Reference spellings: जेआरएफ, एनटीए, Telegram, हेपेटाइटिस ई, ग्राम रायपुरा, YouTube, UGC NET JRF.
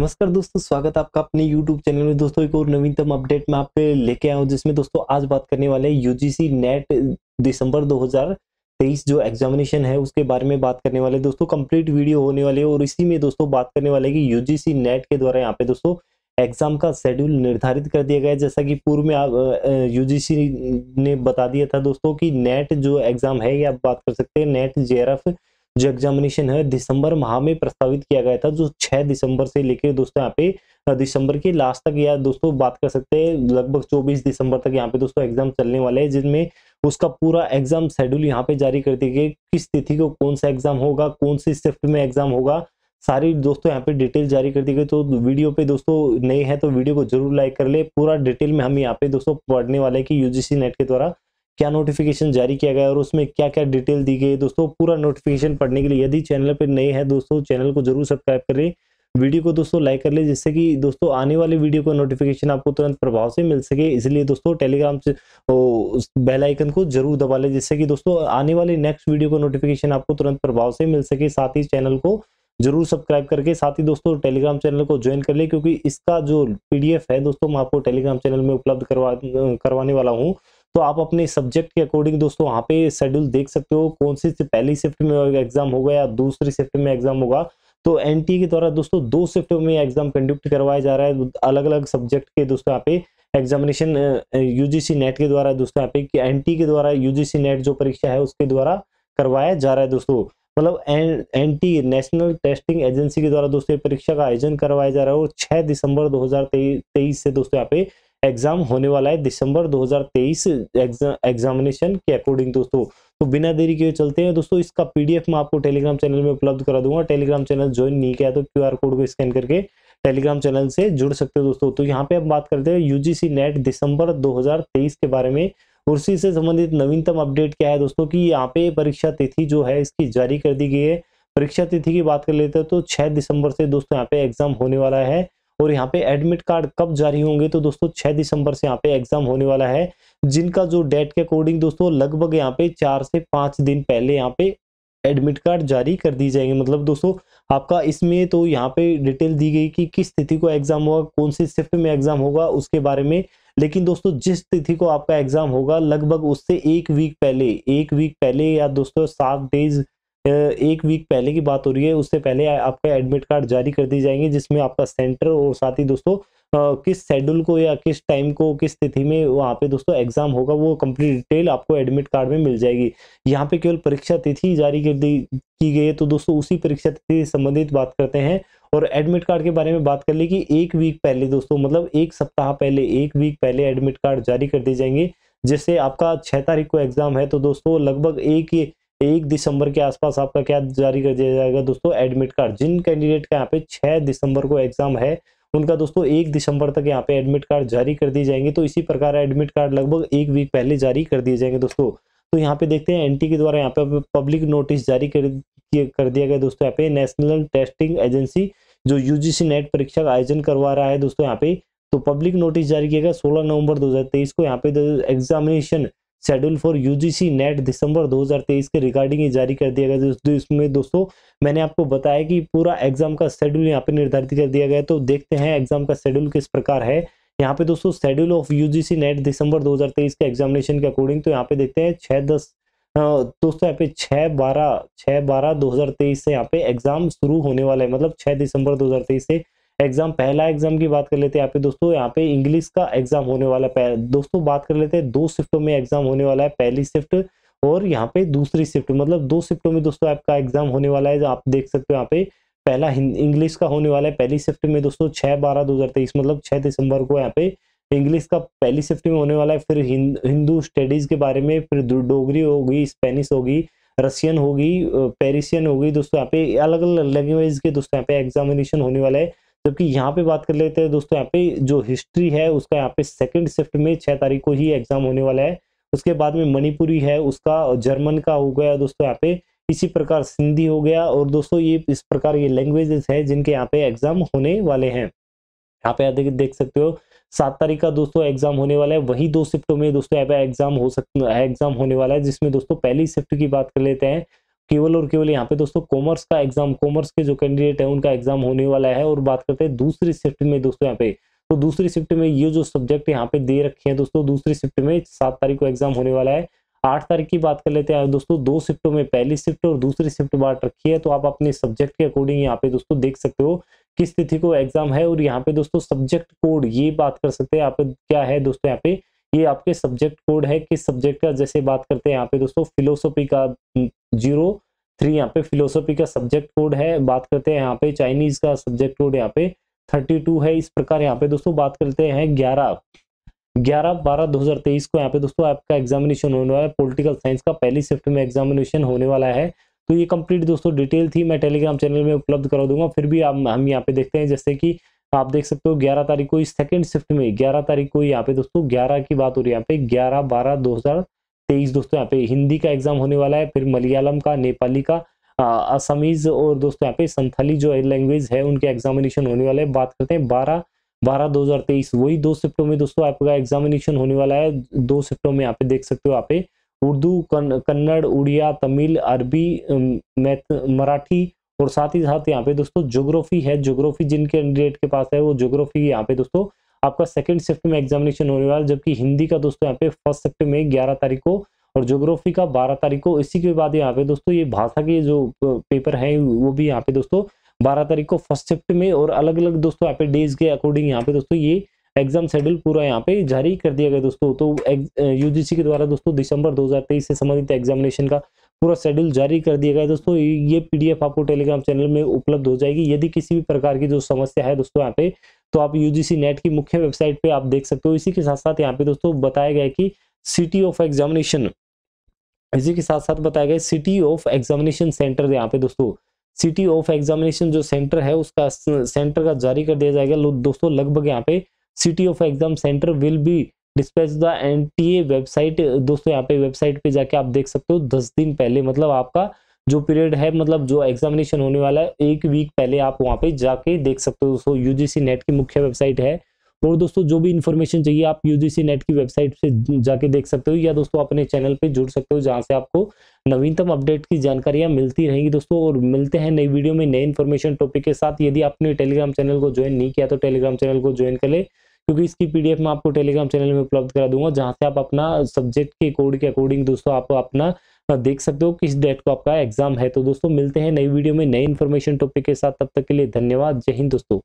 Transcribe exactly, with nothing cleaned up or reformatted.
नमस्कार दोस्तों, स्वागत है आपका अपने YouTube चैनल में। दोस्तों एक और नवीनतम अपडेट मैं आप लेके आया हूँ, जिसमें दोस्तों आज बात करने वाले यूजीसी नेट दिसंबर दो हज़ार तेईस जो एग्जामिनेशन है उसके बारे में बात करने वाले दोस्तों। कंप्लीट वीडियो होने वाली है और इसी में दोस्तों बात करने वाले कि यूजीसी नेट के द्वारा यहाँ पे दोस्तों एग्जाम का शेड्यूल निर्धारित कर दिया गया है। जैसा कि पूर्व में आप यूजीसी ने बता दिया था दोस्तों कि नेट जो एग्जाम है, ये आप बात कर सकते हैं, नेट जेआरएफ जो एग्जामिनेशन है दिसंबर माह में प्रस्तावित किया गया था, जो छह दिसंबर से लेकर दोस्तों यहाँ पे दिसंबर के लास्ट तक, या दोस्तों बात कर सकते हैं लगभग चौबीस दिसंबर तक यहाँ पे दोस्तों एग्जाम चलने वाले हैं, जिनमें उसका पूरा एग्जाम शेड्यूल यहाँ पे जारी कर दिया गया, किस तिथि को कौन सा एग्जाम होगा, कौन सी शिफ्ट में एग्जाम होगा, सारी दोस्तों यहाँ पे डिटेल जारी कर दी गई। तो वीडियो पे दोस्तों नए हैं तो वीडियो को जरूर लाइक कर ले। पूरा डिटेल में हम यहाँ पे दोस्तों पढ़ने वाले हैं कि यूजीसी नेट के द्वारा क्या नोटिफिकेशन जारी किया गया और उसमें क्या क्या डिटेल दी गई। दोस्तों पूरा नोटिफिकेशन पढ़ने के लिए यदि चैनल पर नए हैं दोस्तों, चैनल को जरूर सब्सक्राइब कर ले, वीडियो को दोस्तों लाइक कर ले, जिससे कि दोस्तों आने वाले वीडियो का नोटिफिकेशन आपको तुरंत प्रभाव से मिल सके। इसलिए दोस्तों टेलीग्राम से बेल आइकन को जरूर दबा ले, जिससे कि दोस्तों आने वाले नेक्स्ट वीडियो का नोटिफिकेशन आपको तुरंत प्रभाव से मिल सके। साथ ही चैनल को जरूर सब्सक्राइब करके साथ ही दोस्तों टेलीग्राम चैनल को ज्वाइन कर ले, क्योंकि इसका जो पीडीएफ है दोस्तों मैं आपको टेलीग्राम चैनल में उपलब्ध करवा करवाने वाला हूं। तो आप अपने सब्जेक्ट के अकॉर्डिंग दोस्तों वहां पे शेड्यूल देख सकते हो, कौन सी पहली शिफ्ट में एग्जाम होगा या दूसरी शिफ्ट में एग्जाम होगा। तो एनटीए के द्वारा दोस्तों दो शिफ्ट में एग्जाम कंडक्ट करवाया जा रहा है, अलग अलग सब्जेक्ट के दोस्तों यहाँ पे एग्जामिनेशन यूजीसी नेट के द्वारा दोस्तों यहाँ पे एनटीए के द्वारा यूजीसी नेट जो परीक्षा है उसके द्वारा करवाया जा रहा है दोस्तों। मतलब N एनटीए national testing agency के द्वारा दोस्तों परीक्षा का आयोजन करवाया जा रहा है और छह दिसंबर दो हज़ार तेईस से दोस्तों यहाँ पे एग्जाम होने वाला है। दिसंबर दो हज़ार तेईस एग्जाम एग्जामिनेशन के अकॉर्डिंग दोस्तों। तो बिना देरी के चलते हैं दोस्तों, इसका पीडीएफ मैं आपको टेलीग्राम चैनल में उपलब्ध करा दूंगा। टेलीग्राम चैनल ज्वाइन नहीं किया तो क्यूआर कोड को स्कैन करके टेलीग्राम चैनल से जुड़ सकते हो दोस्तों। तो यहाँ पे हम बात करते हैं यूजीसी नेट दिसंबर दो हज़ार तेईस के बारे में, उसी से संबंधित नवीनतम अपडेट क्या है दोस्तों कि यहाँ पे परीक्षा तिथि जो है इसकी जारी कर दी गई है। परीक्षा तिथि की बात कर लेते हैं तो छह दिसंबर से दोस्तों यहाँ पे एग्जाम होने वाला है और यहाँ पे एडमिट कार्ड कब जारी होंगे तो दोस्तों छह दिसंबर से यहाँ पे एग्जाम होने वाला है, जिनका जो डेट के अकॉर्डिंग दोस्तों लगभग यहाँ पे चार से पांच दिन पहले यहाँ पे एडमिट कार्ड जारी कर दी जाएंगे। मतलब दोस्तों आपका इसमें तो यहाँ पे डिटेल दी गई कि किस तिथि को एग्जाम होगा, कौन सी शिफ्ट में एग्जाम होगा उसके बारे में, लेकिन दोस्तों जिस तिथि को आपका एग्जाम होगा लगभग उससे एक वीक पहले एक वीक पहले या दोस्तों सात डेज एक वीक पहले की बात हो रही है, उससे पहले आपका एडमिट कार्ड जारी कर दी जाएंगे, जिसमें आपका सेंटर और साथ ही दोस्तों किस शेड्यूल को या किस टाइम को किस तिथि में वहाँ पे दोस्तों एग्जाम होगा वो कंप्लीट डिटेल आपको एडमिट कार्ड में मिल जाएगी। यहाँ पे केवल परीक्षा तिथि जारी कर दी की गई है। तो दोस्तों उसी परीक्षा तिथि से संबंधित बात करते हैं और एडमिट कार्ड के बारे में बात कर ले कि एक वीक पहले दोस्तों, मतलब एक सप्ताह पहले, एक वीक पहले एडमिट कार्ड जारी कर दिए जाएंगे। जैसे आपका छह तारीख को एग्जाम है तो दोस्तों लगभग एक एक दिसंबर के आसपास आपका क्या जारी कर दिया जाएगा दोस्तों एडमिट कार्ड। जिन कैंडिडेट का यहाँ पे छह दिसंबर को एग्जाम है उनका दोस्तों एक दिसंबर तक यहाँ पे एडमिट कार्ड जारी कर दिए जाएंगे। तो इसी प्रकार एडमिट कार्ड लगभग एक वीक पहले जारी कर दिए जाएंगे दोस्तों। तो यहाँ पे देखते हैं एनटी के द्वारा यहाँ पे पब्लिक नोटिस जारी कर कर दिया गया दोस्तों। यहाँ पे नेशनल टेस्टिंग एजेंसी जो यूजीसी नेट परीक्षा का आयोजन करवा रहा है दोस्तों यहाँ पे, तो पब्लिक नोटिस जारी किया गया सोलह नवंबर दो हजार तेईस को। यहाँ पे examination schedule for UGC NET दिसंबर दो हज़ार तेईस के रिगार्डिंग ये जारी कर दिया गया। इसमें दोस्तों मैंने आपको बताया कि पूरा एग्जाम का शेड्यूल यहाँ पे निर्धारित कर दिया गया। तो देखते हैं एग्जाम का शेड्यूल किस प्रकार है। यहाँ पे दोस्तों शेड्यूल ऑफ यूजीसी नेट दिसंबर दो हज़ार तेईस के एग्जामिनेशन के अकॉर्डिंग, तो यहाँ पे देखते हैं छः दस दोस्तों यहाँ पे छः बारह छः बारह दो हज़ार तेईस से यहाँ पे एग्जाम शुरू होने वाला है। मतलब छः दिसंबर दो हज़ार तेईस से एग्जाम, पहला एग्जाम की बात कर लेते हैं यहाँ पे दोस्तों। यहाँ पे इंग्लिश का एग्जाम होने वाला है दोस्तों, बात कर लेते हैं दो शिफ्टों में एग्जाम होने वाला है, पहली शिफ्ट और यहाँ पे दूसरी शिफ्ट। मतलब दो शिफ्टों में दोस्तों आपका एग्जाम होने वाला है। आप देख सकते हो यहाँ पे पहला इंग्लिश का होने वाला है पहली शिफ्ट में दोस्तों छह बारह दो हजार तेईस मतलब छह दिसंबर को यहाँ पे इंग्लिश का पहली शिफ्ट में होने वाला है। फिर हिंदू स्टडीज के बारे में, फिर डोगरी होगी, स्पेनिश होगी, रशियन होगी, पेरिसियन होगी दोस्तों यहाँ पे अलग अलग लैंग्वेज के दोस्तों यहाँ पे एग्जामिनेशन होने वाला है। जबकि यहाँ पे बात कर लेते हैं दोस्तों यहाँ पे जो हिस्ट्री है उसका यहाँ पे सेकंड शिफ्ट में छह तारीख को ही एग्जाम होने वाला है। उसके बाद में मणिपुरी है उसका, जर्मन का हो गया दोस्तों यहाँ पे, इसी प्रकार सिंधी हो गया और दोस्तों ये इस प्रकार ये लैंग्वेजेस है जिनके यहाँ पे एग्जाम होने वाले हैं। यहाँ पे आप देख सकते हो सात तारीख का दोस्तों एग्जाम होने वाला है। वही दो शिफ्टों में दोस्तों यहाँ पे एग्जाम हो सकता है, एग्जाम होने वाला है, जिसमें दोस्तों पहली शिफ्ट की बात कर लेते हैं केवल और केवल यहाँ पे दोस्तों कॉमर्स का एग्जाम, कॉमर्स के जो कैंडिडेट है उनका एग्जाम होने वाला है। और बात करते हैं दूसरी शिफ्ट में दोस्तों, यहाँ पे तो दूसरी शिफ्ट में ये जो सब्जेक्ट यहाँ पे दे रखे हैं दोस्तों, दूसरी शिफ्ट में सात तारीख को एग्जाम होने वाला है। आठ तारीख की बात कर लेते हैं दोस्तों, दो शिफ्टों में पहली शिफ्ट और दूसरी शिफ्ट बांट रखी है। तो आप अपने सब्जेक्ट के अकॉर्डिंग यहाँ पे दोस्तों देख सकते हो किस तिथि को एग्जाम है। और यहाँ पे दोस्तों सब्जेक्ट कोड ये बात कर सकते हैं यहाँ पे क्या है दोस्तों, यहाँ पे ये आपके सब्जेक्ट कोड है किस सब्जेक्ट का। जैसे बात करते हैं यहाँ पे दोस्तों फिलोसॉफी का जीरो थ्री यहाँ पे फिलोसॉफी का सब्जेक्ट कोड है। बात करते हैं यहाँ पे चाइनीज का सब्जेक्ट कोड यहाँ पे थर्टी टू है। इस प्रकार यहाँ पे दोस्तों बात करते हैं ग्यारह ग्यारह बारह दो हजार तेईस को यहाँ पे दोस्तों आपका एग्जामिनेशन होने वाला है। पॉलिटिकल साइंस का पहली शिफ्ट में एग्जामिनेशन होने वाला है। तो ये कंप्लीट दोस्तों डिटेल थी, मैं टेलीग्राम चैनल में उपलब्ध करा दूंगा। फिर भी आप हम यहाँ पे देखते हैं, जैसे कि आप देख सकते हो ग्यारह तारीख को इस सेकंड शिफ्ट में, ग्यारह तारीख को यहाँ पे दोस्तों ग्यारह की बात हो रही है यहाँ पे, ग्यारह बारह दो हजार तेईस दोस्तों यहाँ पे हिंदी का एग्जाम होने वाला है। फिर मलयालम का, नेपाली का, असमीज और दोस्तों यहाँ पे संथाली जो लैंग्वेज है उनके एग्जामिनेशन होने वाले है। बात करते हैं बारह बारह दो हजार तेईस वही दो शिफ्टों में दोस्तों आपका एग्जामिनेशन होने वाला है। दो शिफ्टों में यहाँ पे देख सकते हो यहाँ पे उर्दू, कन्नड़, उड़िया, तमिल, अरबी, मैथ, मराठी और साथ ही साथ यहाँ पे दोस्तों ज्योग्राफी है। ज्योग्राफी जिन कैंडिडेट के पास है वो ज्योग्राफी यहाँ पे दोस्तों आपका सेकंड शिफ्ट में एग्जामिनेशन होने वाला है। जबकि हिंदी का दोस्तों यहाँ पे फर्स्ट शिफ्ट में ग्यारह तारीख को और ज्योग्राफी का बारह तारीख को। इसी के बाद यहाँ पे दोस्तों ये भाषा के जो पेपर है वो भी यहाँ पे दोस्तों बारह तारीख को फर्स्ट शिफ्ट में, और अलग अलग दोस्तों यहाँ पे डेज के अकॉर्डिंग यहाँ पे दोस्तों ये एग्जाम शेड्यूल पूरा यहाँ पे जारी कर दिया गया दोस्तों। तो यूजीसी के द्वारा दोस्तों दिसंबर दो हजार तेईस से संबंधित एग्जामिनेशन का पूरा शेड्यूल जारी कर दिया गया दोस्तों। ये पीडीएफ आपको टेलीग्राम चैनल में उपलब्ध हो जाएगी। यदि किसी भी प्रकार की जो समस्या है दोस्तों यहाँ पे, तो आप यूजीसी नेट की मुख्य वेबसाइट पे आप देख सकते हो। इसी के साथ साथ यहाँ पे दोस्तों बताया गया कि सिटी ऑफ एग्जामिनेशन, इसी के साथ साथ बताया गया सिटी ऑफ एग्जामिनेशन सेंटर, यहाँ पे दोस्तों सिटी ऑफ एग्जामिनेशन जो सेंटर है उसका सेंटर का जारी कर दिया जाएगा दोस्तों। लगभग यहाँ पे city of exam centre will be dispatch the एनटीए website दोस्तों, यहाँ पे वेबसाइट पे जाके आप देख सकते हो। दस दिन पहले मतलब आपका जो पीरियड है, मतलब जो एग्जामिनेशन होने वाला है एक वीक पहले आप वहाँ पे जाके देख सकते हो दोस्तों। यूजीसी नेट की मुख्य वेबसाइट है। और दोस्तों जो भी इन्फॉर्मेशन चाहिए आप यूजीसी नेट की वेबसाइट से जाके देख सकते हो, या दोस्तों अपने चैनल पे जुड़ सकते हो जहाँ से आपको नवीनतम अपडेट की जानकारियाँ मिलती रहेंगी दोस्तों। और मिलते हैं नई वीडियो में नए इन्फॉर्मेशन टॉपिक के साथ। यदि आपने टेलीग्राम चैनल को ज्वाइन नहीं किया तो टेलीग्राम चैनल को ज्वाइन कर ले, क्योंकि इसकी पीडीएफ मैं आपको टेलीग्राम चैनल में उपलब्ध करा दूंगा, जहाँ से आप अपना सब्जेक्ट के कोड के अकॉर्डिंग दोस्तों आप अपना देख सकते हो किस डेट को आपका एग्जाम है। तो दोस्तों मिलते हैं नई वीडियो में नए इन्फॉर्मेशन टॉपिक के साथ, तब तक के लिए धन्यवाद, जय हिंद दोस्तों।